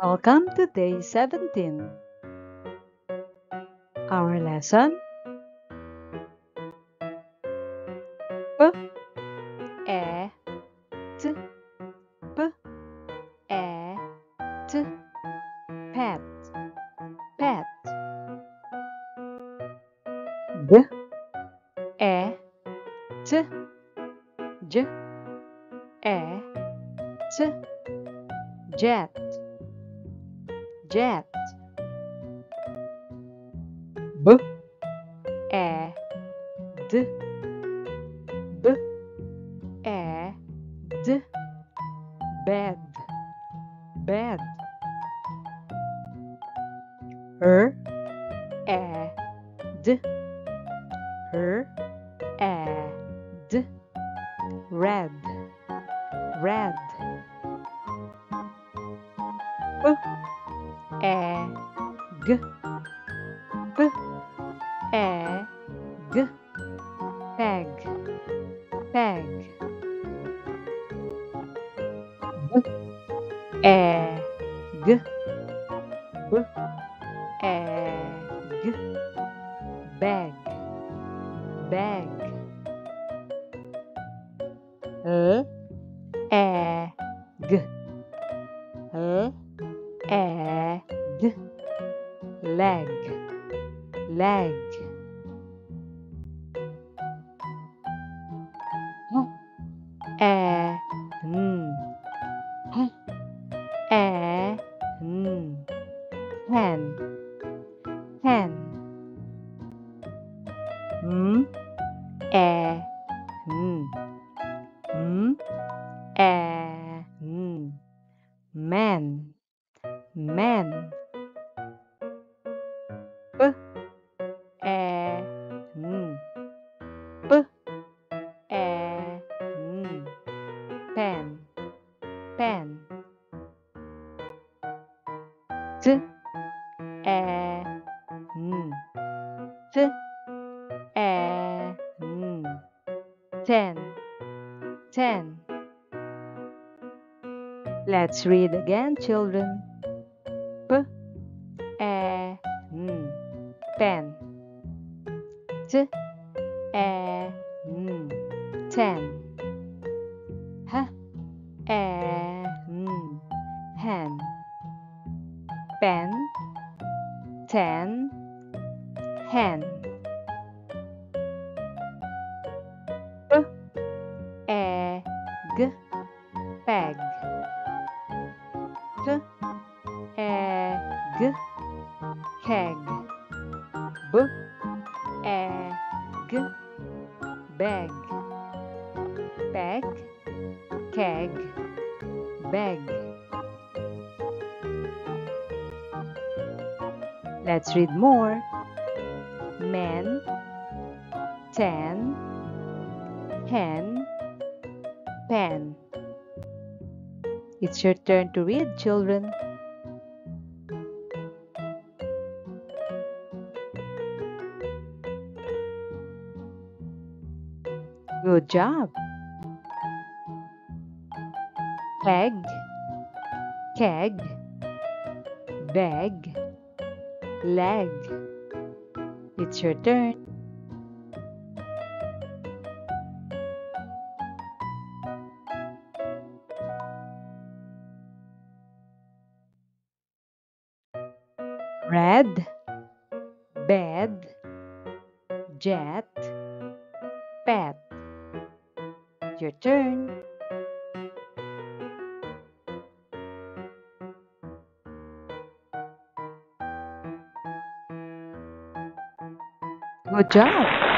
Welcome to Day 17. Our lesson: P-E-T, pet, pet. D-E-T, J-E-T, jet, jet. B-E-D, bed, bed. Her-E-D, red, red. P-E-G, peg, peg. B-E-G, bag, bag. L-E-G, leg, leg. N, hen, hen. M-E-N, man, man. P-E-N, pen, pen. T-E-N, ten, ten. Let's read again, children. P-E-N, pen. T-E-N, ten. H-E-N, hen. Pen, ten, hen. P-E-G, peg. P-E-G, keg. B-E-G, bag. Peg, keg, bag. Let's read more. Men, ten, hen, pen. It's your turn to read, children. Good job. Peg, keg, bag, leg. It's your turn. Red, bed, jet, pet. Your turn. Good job.